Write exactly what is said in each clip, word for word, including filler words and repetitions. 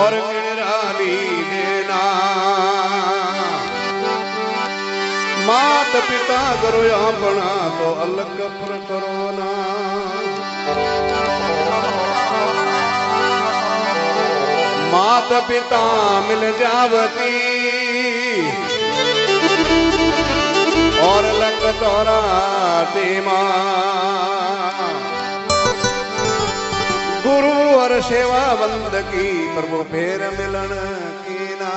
और निराली देना। मात पिता करो यहाँ बना तो अलग पर करो ना। मात पिता मिल जावती और लग तोरा देमा। गुरु और सेवा बंद की प्रभु फेर मिलन की ना।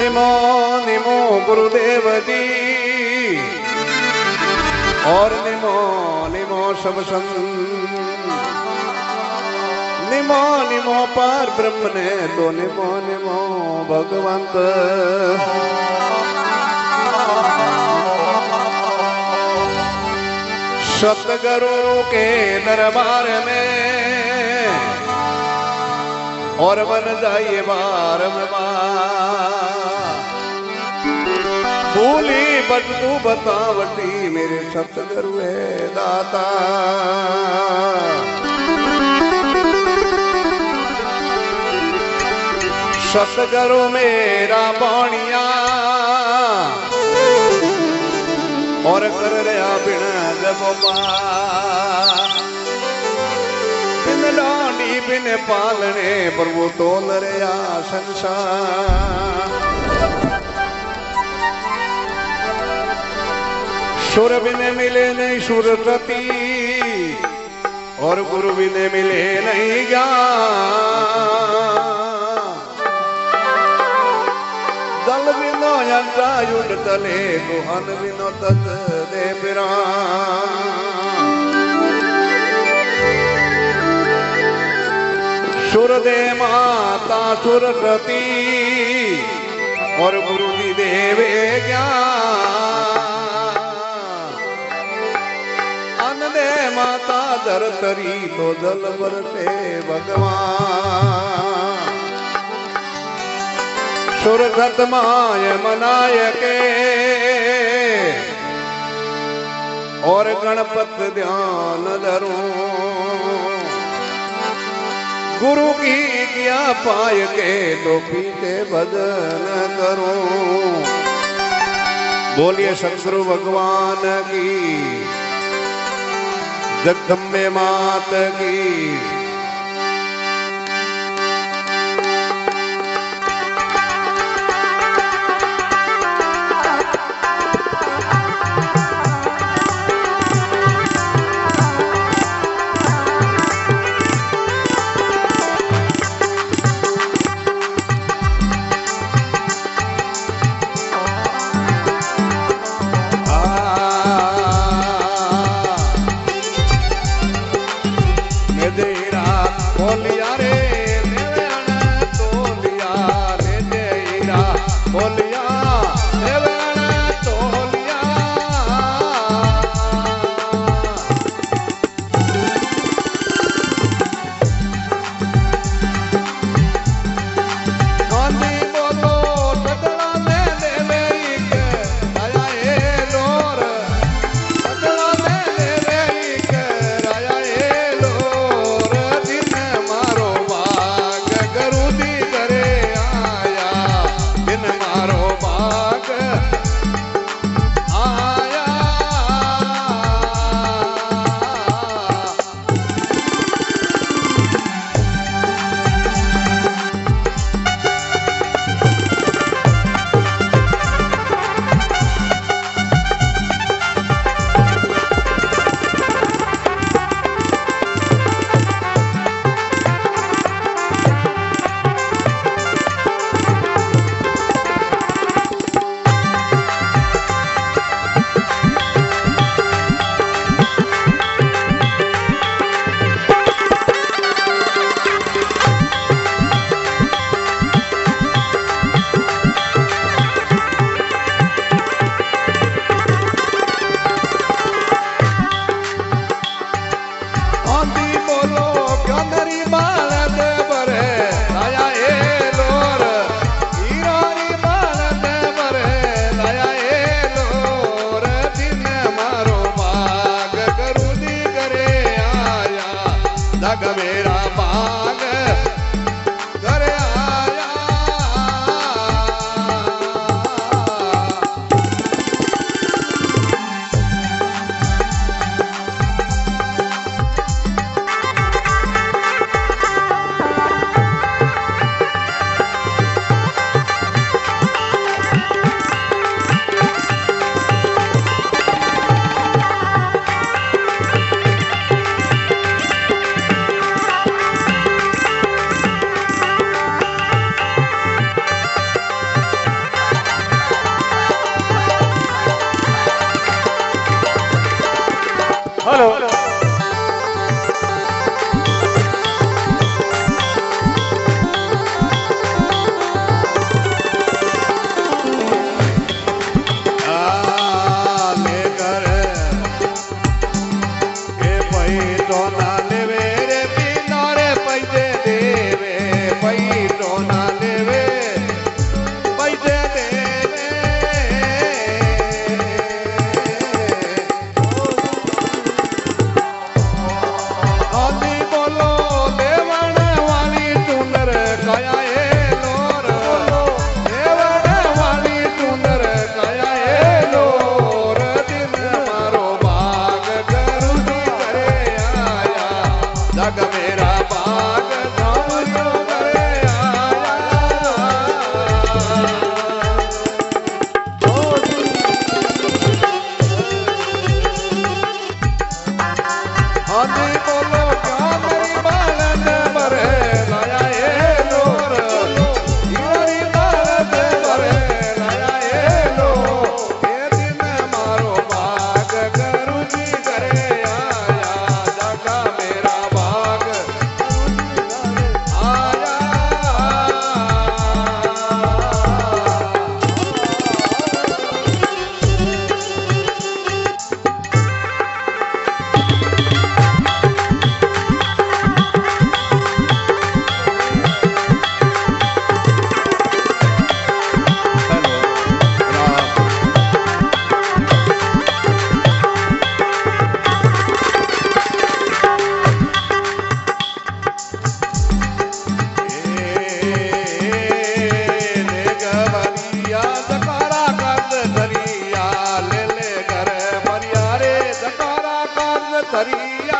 निमो निमो गुरुदेव जी और निमो निमो सब संत। निमो निमो पार ब्रह्म ने तो निमो निमो भगवंत। सतगुरु के दरबार में और बन जाइए बार भूली बट तू बतावटी मेरे सतगुरु है दाता। सतगुरु मेरा बाणिया और कर रहा बिन जबा। बिन लाडी बिन पालने पर वो तोल रहा संसार। सुर बिन मिले नहीं सुरपति और गुरु बिन मिले नहीं ज्ञान। दल बिनो यंता युद्ध तले गुहन बिनो तत दे पिरान। सुर दे माता सुर रति और गुरु जी देवे ज्ञान। अन दे माता दर तरी तो जल बरते भगवान। सुरगत माय मनाय के और गणपत ध्यान धरो। गुरु की किया पाय के तो पीते भजन करो। बोलिए सतगुरु भगवान की, जगदम्बे मात की। सरिया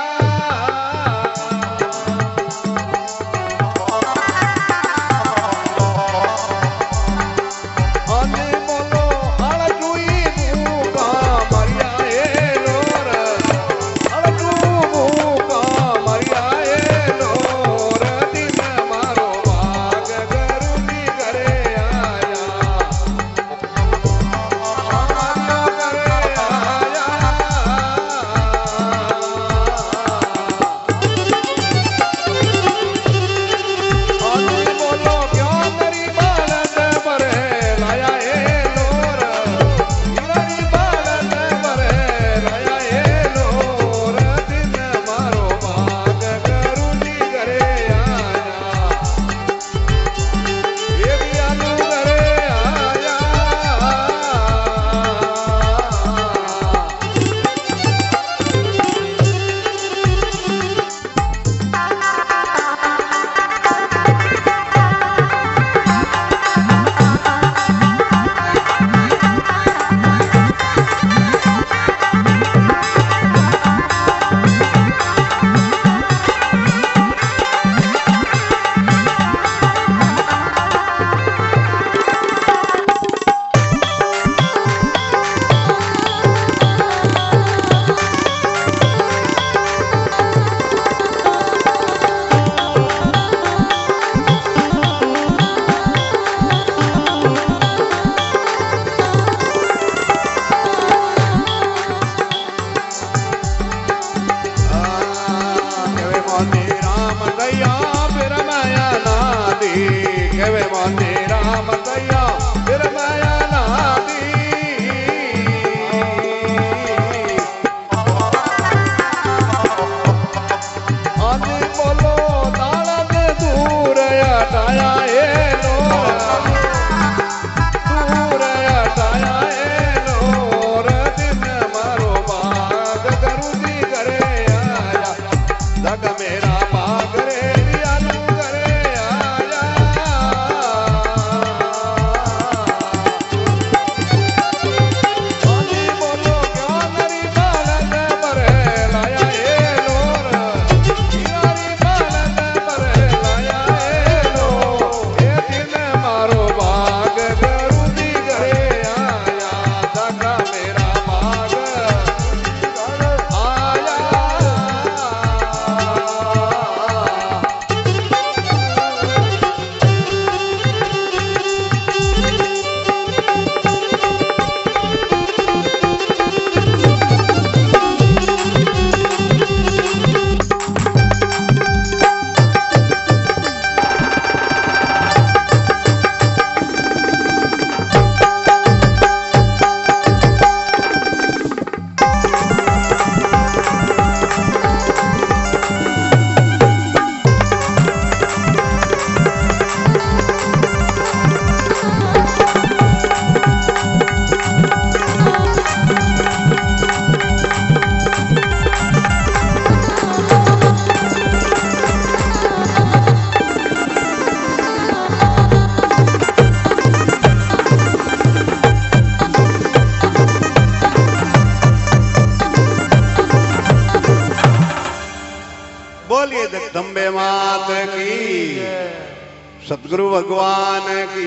सतगुरु भगवान की।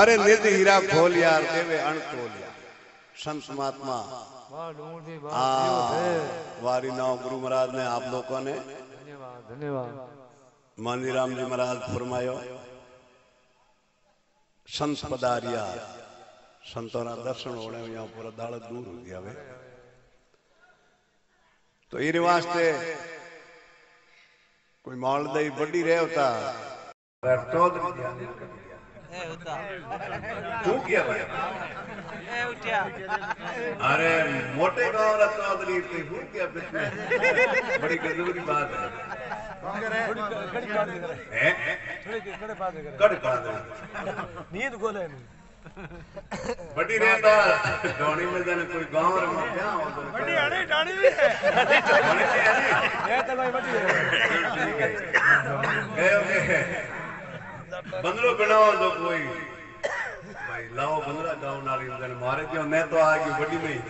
अरे निज हीरा खोल यार देवे अण तोलिया संत महात्मा वारी नाव गुरु महाराज ने आप लोगों ने धन्यवाद मानीराम जी महाराज फरमायो संत पधारिया संतों ना दर्शन होने यहाँ पूरा दाड़ दूर हो गया वे तो ये वास्ते कोई मालदाई बड़ी रहे होता अरे मोटे गांव बड़ी गजब की बात है बड़ी रहता डोनी में जाने कोई गांव है बंदरो बनाओ जो कोई भाई लाओ बंदरा गाँव नाली मारे क्यों मैं तो आगे बड़ी नहीं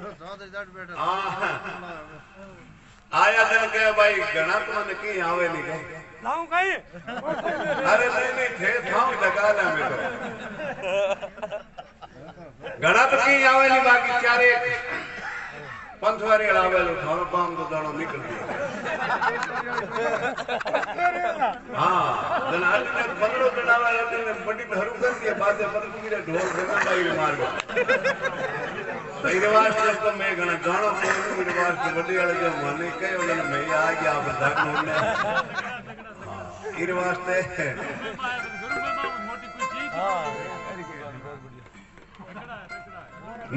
आया जन के भाई घना तो ने की आवे नहीं गए लाऊं कहीं अरे नहीं नहीं थे थाऊ लगा ना मेरे घना तो की आवे नहीं बाकी चारे पंथवारी लावे लो थारो बांग तो दाणो निकल गया हां दलाल ने पंद्रह बनावा ने बड़ी भरू कर दिया बाजे पर पूरे ढोल देना भाई मार गया परिवार से तो मैं घना जानो परिवार के बड़े वाले जो माने कहे उन्होंने मैं आ गया बता उन्होंने परिवार से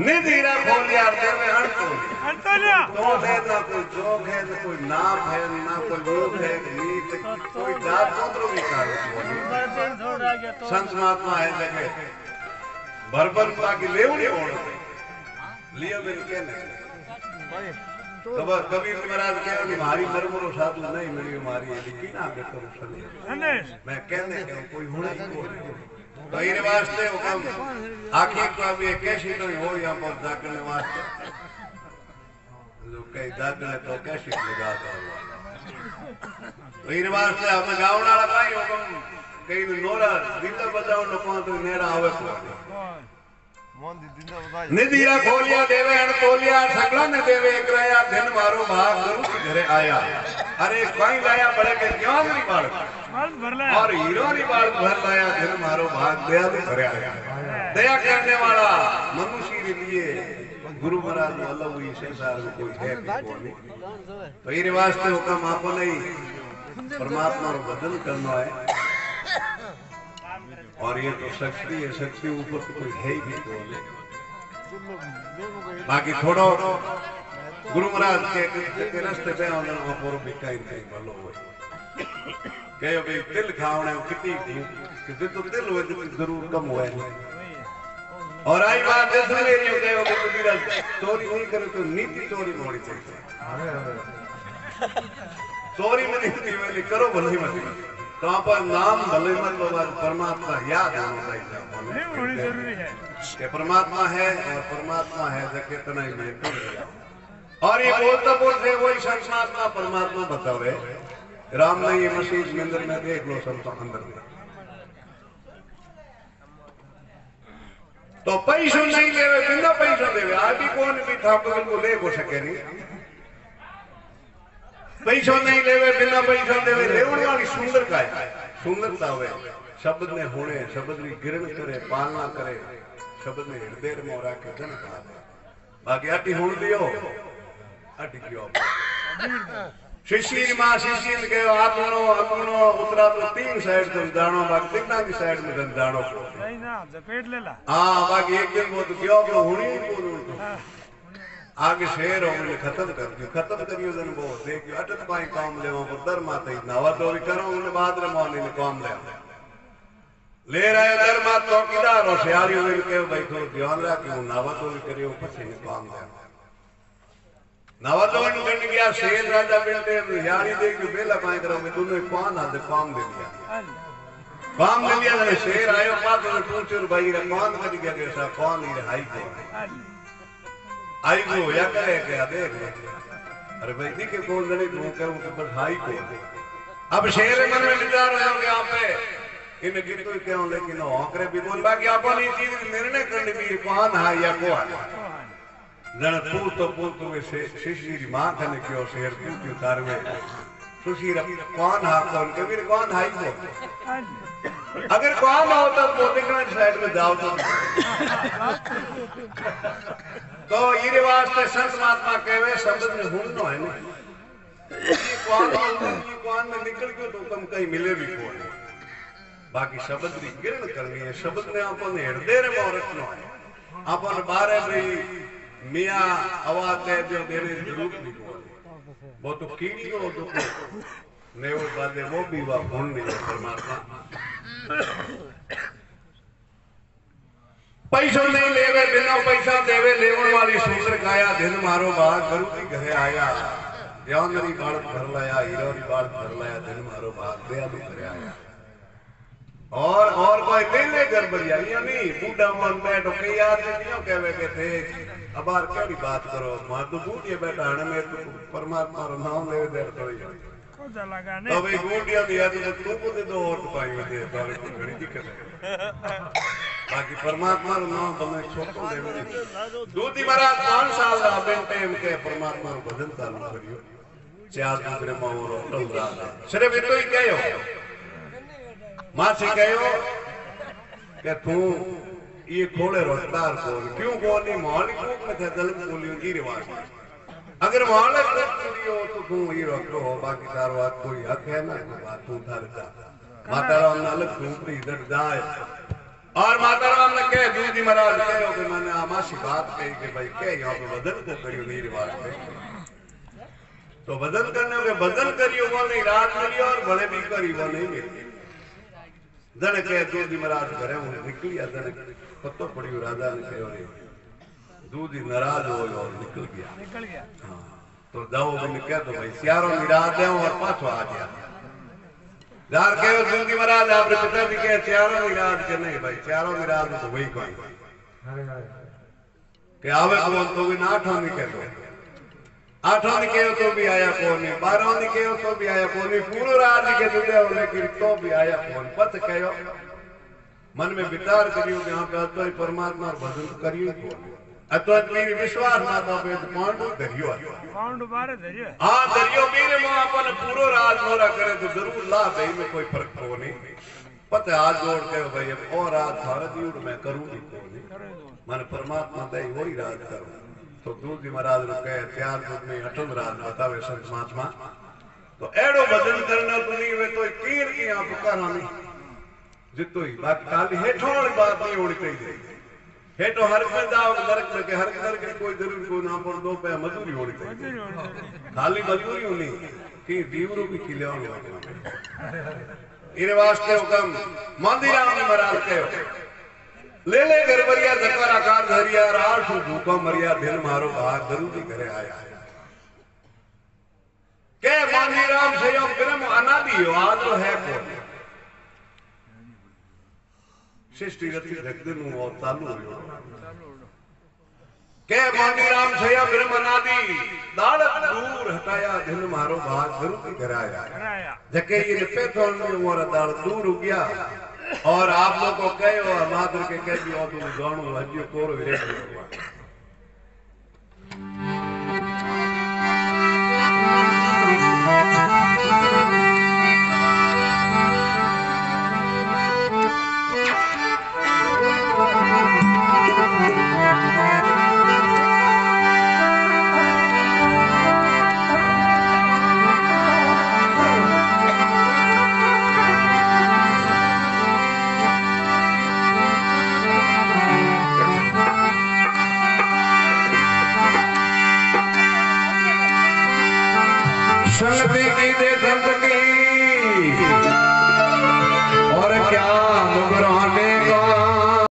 निधीरा बोल यार दे में हट तो अंतल्या तो है ना कोई जोक है ना कोई नाम है ना कोई रूप है नीत कोई जात सूत्र विकार संत महात्मा है जगे भरभर बाकी लेवड़ी ओण लियो मेरे कहने कबीर महाराज कहने की मारी मरमरो साधु नहीं मिली मारी है लेकिन आप देखो सने मैं कहने के कोई होना ही नहीं तेरे वास्ते वो काम आखिर को अब ये कैसी तो हो या पर जागने वास्ते जो कई जागने तो कैसी लगा दो तेरे वास्ते हम गांव वाला भाई हो कम कई नोरा दीता बजाओ न को तो नेरा आवे को निधिया खोलिया देवे हण तोलिया सगला ने देवे कराया धिन म्हारो भाग गुरू जी घरे आया अरे कहीं लाया बड़े के ज्ञान नहीं बाल और हीरो नहीं बाल भर लाया धिन म्हारो भाग दया भी घरे आया दया करने वाला मनुष्य के लिए गुरु महाराज वाला हुई संसार में कोई है तो ये वास्ते हुक्म आपको नहीं परमात्मा को बदल करना है और ये तो शक्ति है शक्ति ऊपर कोई है ही नहीं बाकी थोड़ा गुरु महाराज के रास्ते पे आने और पूरा बिकाई नहीं भलो हो कहे भाई तिल खावने कितनी दी कि तो तिल हो तो जरूर कम होए और आई बात जैसे ले लियो कहे भाई कबीरा चोरी नहीं करे तो नीति चोरी होनी चाहिए चोरी में नीति वाली करो भले मत तो पर नाम भले मन बाबा परमात्मा याद आना चाहिए बड़ी जरूरी है कि परमात्मा है और परमात्मा है तो कितना ही महत्व है और ये बोलता बोलते वही संसात्मा परमात्मा बतावे राम ने ये मसीह के अंदर में देख लो संत अंदर में तो पैसों नहीं देवे बिना पैसों देवे आदि कौन भी ठाकुर को ले हो सके नहीं पैसों नहीं लेवे बिना पैसों देवे लेवड़ी वाली सुंदर का है सुंदरता वे शब्द ने होने शब्द ने गिरन करे पालना करे शब्द ने हृदय में और आके जन कहा बाकी अटी होन दियो अटी क्यों शिष्य मां शिष्य के आप नो अपनो उतरा तो तीन साइड तो दाणो बाकी कितना की साइड में दन दाणो नहीं ना जपेट ले ला हां बाकी एक दिन वो तो क्यों क्यों होनी आगे शेर होने खत्म कर दियो खत्म करियो जन वो देखियो अटक पाई काम लेवा पर दर माता नावा तो भी करो उन बाद रे मोने ने काम ले ले रहे दर माता चौकीदार और सियारी हुई के बैठो ध्यान रखियो नावा तो भी करियो पछि ने काम ले नावा तो बन गया शेर राजा बेटे यारी देखियो बेला पाई करो मैं दोनों पान हाथ काम दे दिया काम दे दिया ने शेर आयो पाद ने पूछो भाई रे कौन कर गया के सा कौन ही हाई को आई को या करे क्या देख अरे भाई नहीं के कौन लड़े वो करूं तो बस हाई को अब शेर मन में विचार हो गया पे इन गीत तो क्यों लेकिन होकरे भी बोल बाकी अपन ये चीज निर्णय करनी भी कौन है या को है जन तू तो बोलतो वे शिष्य री मां कने क्यों शेर क्यों उतार में सुशीर कौन है कौन कबीर कौन है को अगर कौन होता तो दिखना साइड में जाओ तो तो ये वास्ते संत महात्मा कहवे शब्द में हुंनो है नहीं ये कौन की कौन में निकल गयो तो तुम कहीं मिले भी कौन बाकी शब्द की गिरन करनी है शब्द ने अपन हृदय रे में रखनो है अपन बारे भी मियां आवाज दे जो देवे रूप भी कौन वो तो कीड़ी हो तो ने वो बातें वो भी वा हुन नहीं परमात्मा पैसों नहीं लेवे बिना पैसा देवे लेवन वाली सुंदर काया धिन म्हारो भाग गुरू जी घरे आया ध्यानरी बाल भर लाया हीरोरी बाल भर लाया धिन म्हारो भाग दया भी घरे आया और और कोई पहले घर बरिया नहीं बूढ़ा मन बैठो कई आदमी क्यों कहवे के थे अबार केड़ी बात करो मां तो बूढ़िया बैठा हण में तो परमात्मा रो नाम ले देर तो को जा लगा ने तो भाई बूढ़िया दी आदत तो तू को दे दो और पाई दे तारे को घड़ी दिक्कत है बाकी परमात्मा रो नाम बने छोटो देवे दूधी महाराज पांच साल रा बे टाइम के परमात्मा रो भजन चालू करियो चार दूसरे मां रो टलरा सिर्फ इतो ही कहयो मासी कहो के तू ये खोले रफ्तार को क्यों कोनी मालिक को के दल बोलियो की रिवाज अगर मालिक कर दियो तो तू ये रखो बाकी तारो बात कोई हक है ना बात तू धरता माता राम ने अलग झूपड़ी इधर जाए और माता राम ने कह दूधी महाराज कहो कि मैंने आ मासी बात कही कि भाई के यहां पे बदल को करियो नहीं रिवाज तो बदल करने के बदल करियो को नहीं रात मिली और बड़े भी करी वो नहीं मिली दने के दूधी महाराज घरे हूं निकलिया दने पत्तो पड़ियो राजा ने कहो रे दूधी नाराज हो और निकल गया निकल गया हां तो जाओ बन के तो भाई सियारो मिडा दे और पाछो आ गया यार कहो दूधी महाराज आपरे पिता भी के सियारो मिडा के नहीं भाई सियारो मिडा तो वही कोई अरे अरे के आवे कौन तो भी आठों ने कह दो आठों ने कहो तो भी आया कोनी बारह ने कहो तो भी आया कोनी पूरो राज के जुदे हो लेकिन तो भी आया कोन पत कहो मन में विचार करियो कि हां पे तो परमात्मा रो भजन करियो को अतत मेरी विश्वास माता पे पांडु धरियो पांडु बारे धरियो हां धरियो मेरे मां अपन पूरो राज मोरा करे तो जरूर ला दे में कोई फर्क कोनी पत हाथ जोड़ के भाई और राज थारे जीव में करू नहीं कोनी मन परमात्मा दे वही राज करो तो दूधी महाराज ने कहे त्यार रूप में अटल राज बतावे संत महात्मा तो एड़ो भजन करना तुनी वे तो तीर की आप करा नहीं जितो ही बात काली हेठोड़ बात नहीं होनी चाहिए हेठो हर में जाओ नरक में के हर घर के कोई जरूर को ना पर दो पे मजदूरी होनी चाहिए खाली मजदूरी होनी कि दीवरू की किले होने इरे वास्ते हुकम मंदिराम ने महाराज कहो ले ले गरबरिया जकरा कार धरिया राठू भूखा मरिया धिन म्हारो भाग गुरू जी घरे आया के मानी राम सयम ब्रह्म अनादि हो आज है को सृष्टि गति धकदन और चालू हो के मानी राम सयम ब्रह्म अनादि दालत दूर हटाया धिन म्हारो भाग गुरू जी घरे आया जके ये पेथोन में मोरा दाल दूर हो गया और आप लोग को कहो और माधुर के कह दियो तुम जानो हजियो कोरो रे संत की दे संत की